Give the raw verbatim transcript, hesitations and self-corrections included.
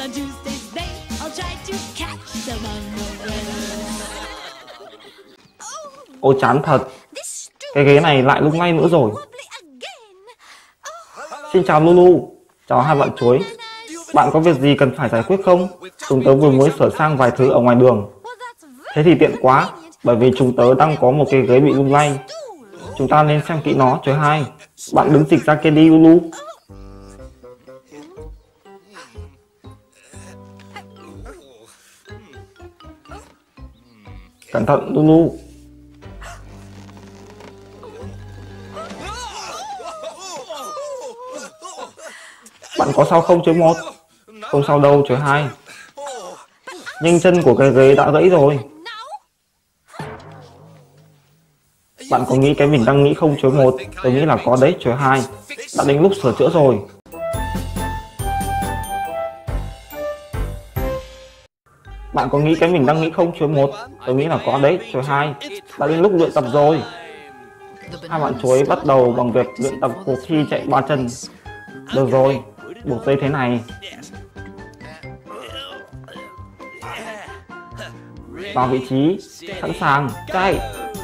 on Tuesday's day, I'll try to catch them on the way. Ôi chán thật. Cái ghế này lại lúc ngay nữa rồi. Xin chào Lulu, chào hai bạn chuối. Bạn có việc gì cần phải giải quyết không? Chúng tớ vừa mới sửa sang vài thứ ở ngoài đường. Thế thì tiện quá, bởi vì chúng tớ đang có một cái ghế bị lung lay. Chúng ta nên xem kỹ nó, chuối hai. Bạn đứng dịch ra kia đi, Lulu. Cẩn thận, Lulu. Bạn có sao không, chuối một? Không sao đâu, chuối hai. Nhưng chân của cái ghế đã gãy rồi. Bạn có nghĩ cái mình đang nghĩ không, chuối một? Tôi nghĩ là có đấy, chuối hai. Đã đến lúc sửa chữa rồi. Bạn có nghĩ cái mình đang nghĩ không, chuối một? Tôi nghĩ là có đấy, chuối hai. Đã đến lúc luyện tập rồi. Hai bạn chuối bắt đầu bằng việc luyện tập cuộc thi chạy ba chân. Được rồi, buộc dây thế này vào vị trí, sẵn sàng, chạy.